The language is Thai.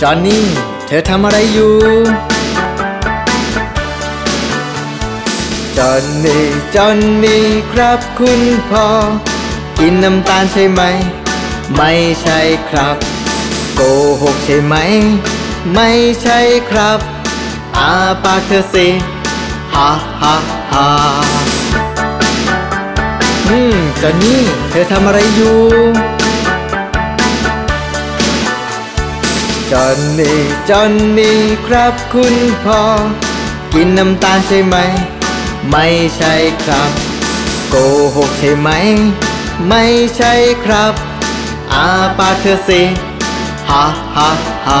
จอห์นนี่เธอทำอะไรอยู่จอห์นนี่จอห์นนี่ครับคุณพ่อกินน้ำตาลใช่ไหมไม่ใช่ครับโกหกใช่ไหมไม่ใช่ครับอาปากเธอสิฮ่าฮ่าฮ่าจอห์นนี่เธอทำอะไรอยู่จอห์นนี่จอห์นนี่ครับคุณพ่อกินน้ำตาลใช่ไหมไม่ใช่ครับโกหกใช่ไหมไม่ใช่ครับอาปากเธอสิฮ่าฮ่าฮ่า